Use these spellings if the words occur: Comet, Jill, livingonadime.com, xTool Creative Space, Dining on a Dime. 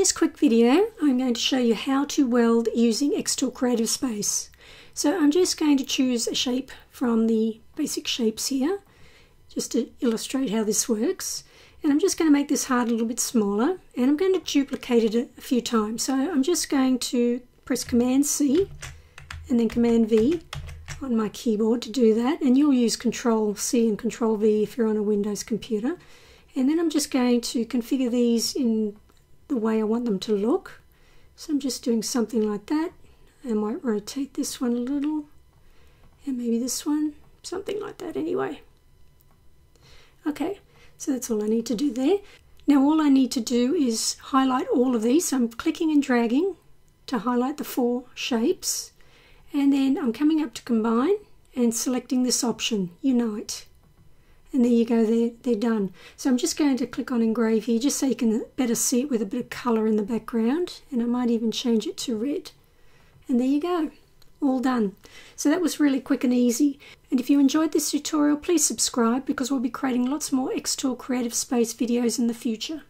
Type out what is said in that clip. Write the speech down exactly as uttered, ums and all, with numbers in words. this quick video, I'm going to show you how to weld using xTool Creative Space. So I'm just going to choose a shape from the basic shapes here, just to illustrate how this works. And I'm just going to make this heart a little bit smaller, and I'm going to duplicate it a few times. So I'm just going to press Command C and then Command V on my keyboard to do that. And you'll use Control C and Control V if you're on a Windows computer. And then I'm just going to configure these in the way I want them to look. So I'm just doing something like that. I might rotate this one a little, and maybe this one, something like that anyway. Okay, so that's all I need to do there. Now all I need to do is highlight all of these. So I'm clicking and dragging to highlight the four shapes. And then I'm coming up to Combine and selecting this option, Unite. And there you go, they're, they're done. So I'm just going to click on Engrave here, just so you can better see it with a bit of colour in the background. And I might even change it to red. And there you go, all done. So that was really quick and easy. And if you enjoyed this tutorial, please subscribe, because we'll be creating lots more xTool Creative Space videos in the future.